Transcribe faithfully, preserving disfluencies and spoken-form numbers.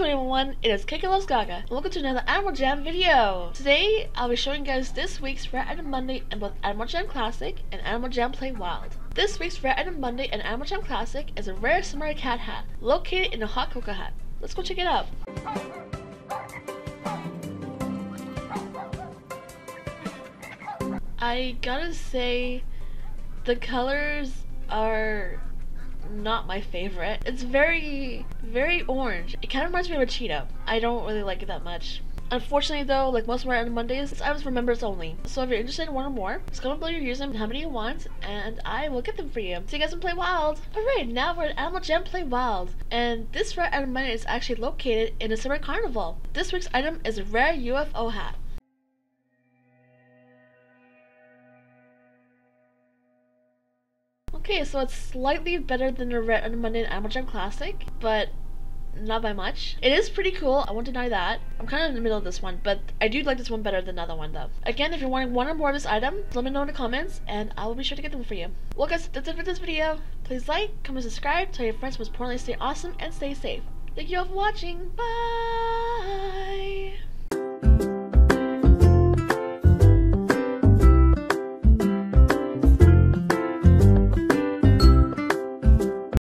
good everyone, it is KayKaylovesGaga and welcome to another Animal Jam video! Today, I'll be showing you guys this week's Rare Item Monday in both Animal Jam Classic and Animal Jam Play Wild. This week's Rare Item Monday in Animal Jam Classic is a rare samurai cat hat, located in a hot cocoa hat. Let's go check it out! I gotta say, the colors are not my favorite. It's very, very orange. It kind of reminds me of a Cheeto. I don't really like it that much. Unfortunately though, like most of our Mondays, this item's for members only. So if you're interested in one or more, just comment below your username and how many you want, and I will get them for you. See you guys in Play Wild! Alright, now we're at Animal Jam Play Wild, and this rare item Monday is actually located in a summer carnival. This week's item is a rare U F O hat. Okay, so it's slightly better than the Rare Item Monday in Animal Jam Classic, but not by much. It is pretty cool, I won't deny that. I'm kind of in the middle of this one, but I do like this one better than the other one though. Again, if you're wanting one or more of this item, let me know in the comments and I will be sure to get them for you. Well guys, that's it for this video. Please like, comment, subscribe, tell your friends, most importantly stay awesome and stay safe. Thank you all for watching, bye!